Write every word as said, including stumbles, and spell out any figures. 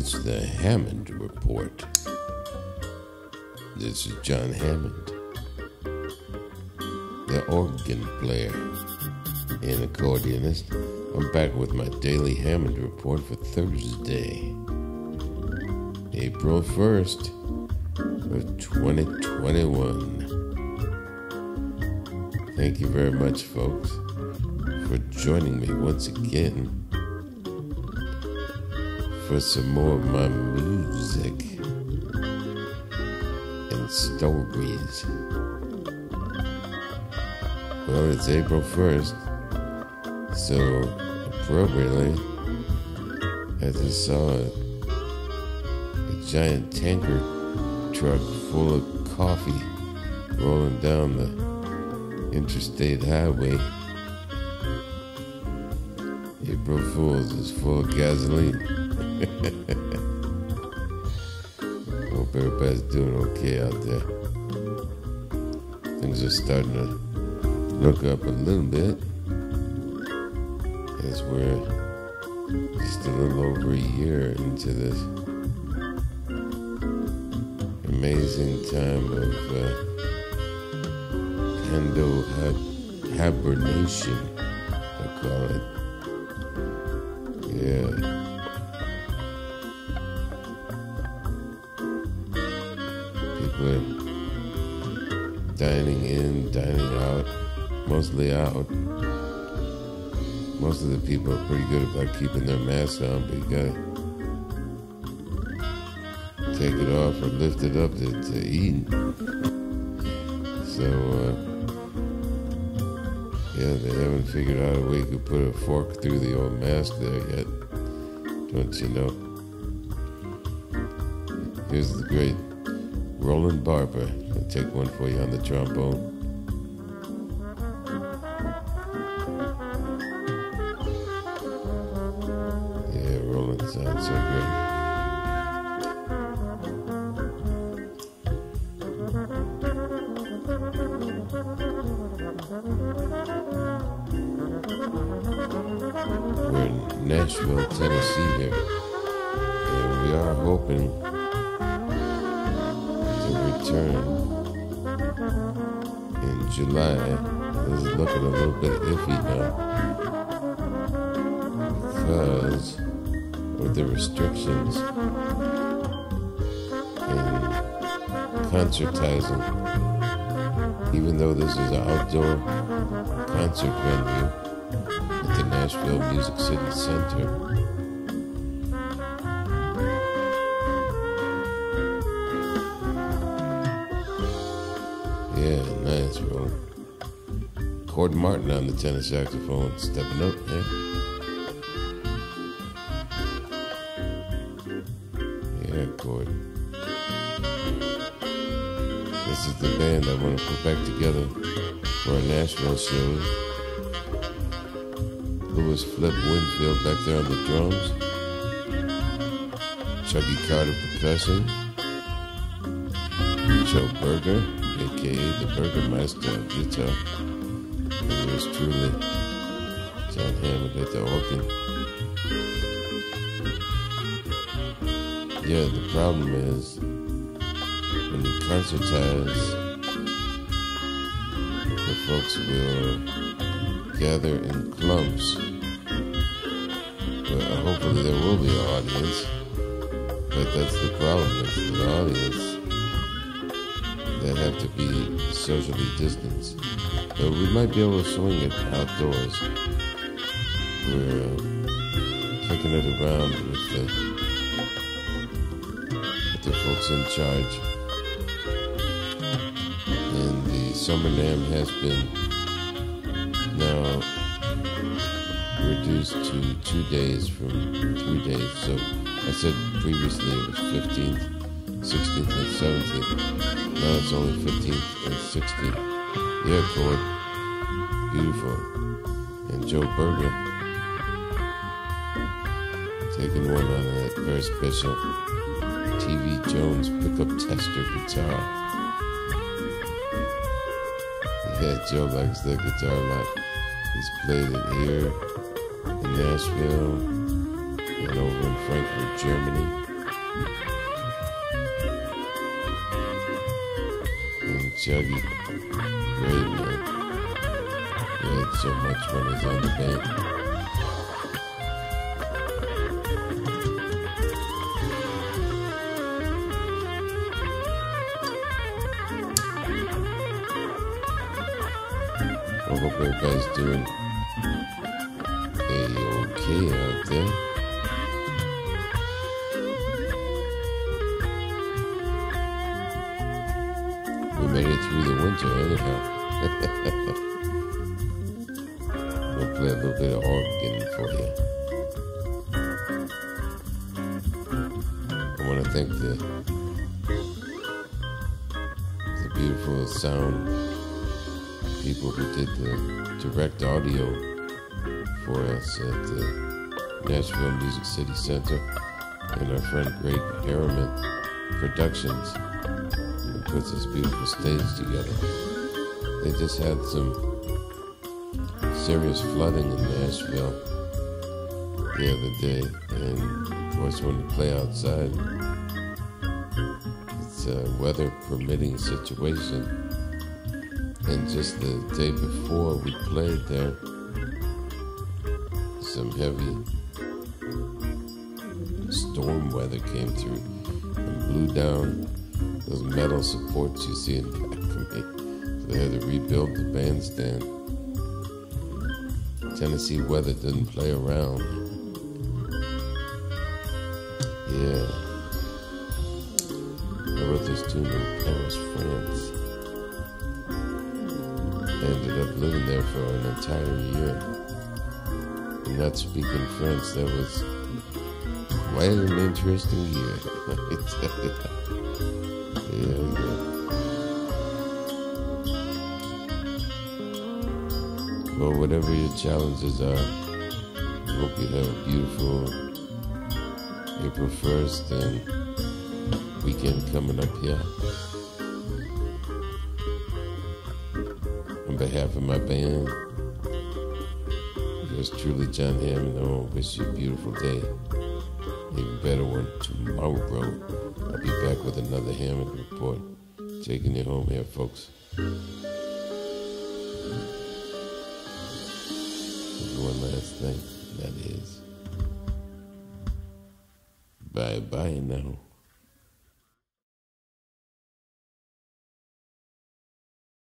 It's the Hammond Report. This is John Hammond, the organ player and accordionist. I'm back with my daily Hammond Report for Thursday, April first of twenty twenty-one. Thank you very much, folks, for joining me once again for some more of my music and stories. Well, it's April first, so appropriately, I just saw a, a giant tanker truck full of coffee rolling down the interstate highway. April Fool's is full of gasoline. Hope everybody's doing okay out there. Things are starting to look up a little bit, as we're just a little over a year into this amazing time of uh, endo hibernation, I call it. Yeah. Dining in, dining out, mostly out. Most of the people are pretty good about keeping their masks on, but you gotta take it off or lift it up to, to eat. So, uh, yeah, they haven't figured out a way you could put a fork through the old mask there yet, don't you know? Here's the great Roland Barber. I'll take one for you on the trombone. Yeah, Roland sounds so great. We're in Nashville, Tennessee here, and we are hoping in July. This is looking a little bit iffy now because of the restrictions in concertizing. Even though this is an outdoor concert venue at the Nashville Music City Center, Cord Martin on the tenor saxophone, stepping up there. Yeah, Cord. This is the band I want to put back together for a Nashville show. Louis Flip Winfield back there on the drums. Chuggy Carter percussion. Joe Berger, aka the Burgermeister of Utah. There's truly John Hammond at the organ. Yeah, the problem is when you concertize, the folks will gather in clumps. But hopefully there will be an audience. But that's the problem, it's the audience that have to be socially distanced. So we might be able to swing it outdoors. We're uh, kicking it around with the, with the folks in charge. And the summer NAMM has been now reduced to two days from three days. So I said previously it was fifteenth, sixteenth, and seventeenth. Now it's only fifteenth and sixteenth. Yeah, Cord. Beautiful. And Joe Berger taking one on that very special T V Jones pickup tester guitar. Yeah, Joe likes that guitar a lot. He's played it here in Nashville and over in Frankfurt, Germany. And Chuggy, great man. He had so much when he was on the band. I hope everybody's doing A-okay out there. We made it through the winter anyhow. We'll play a little bit of organ for you. I want to thank the, the beautiful sound people who did the direct audio for us at the Nashville Music City Center, and our friend Greg Aramont Productions, who puts this beautiful stage together. They just had some serious flooding in Nashville the other day, and always wanted to play outside. It's a weather permitting situation. And just the day before we played there, some heavy storm weather came through and blew down those metal supports you see in back of me. They had to rebuild the bandstand. Tennessee weather didn't play around. Yeah. I wrote this tune in Paris, France. Ended up living there for an entire year and not speaking French. That was quite an interesting year. Yeah, yeah. Well, whatever your challenges are, I hope you have a beautiful April first and weekend coming up here. On behalf of my band, yours truly, John Hammond, I want to wish you a beautiful day. Even better one tomorrow, bro. I'll be back with another Hammond Report, taking you home here, folks. There's one last thing, that is, bye-bye now.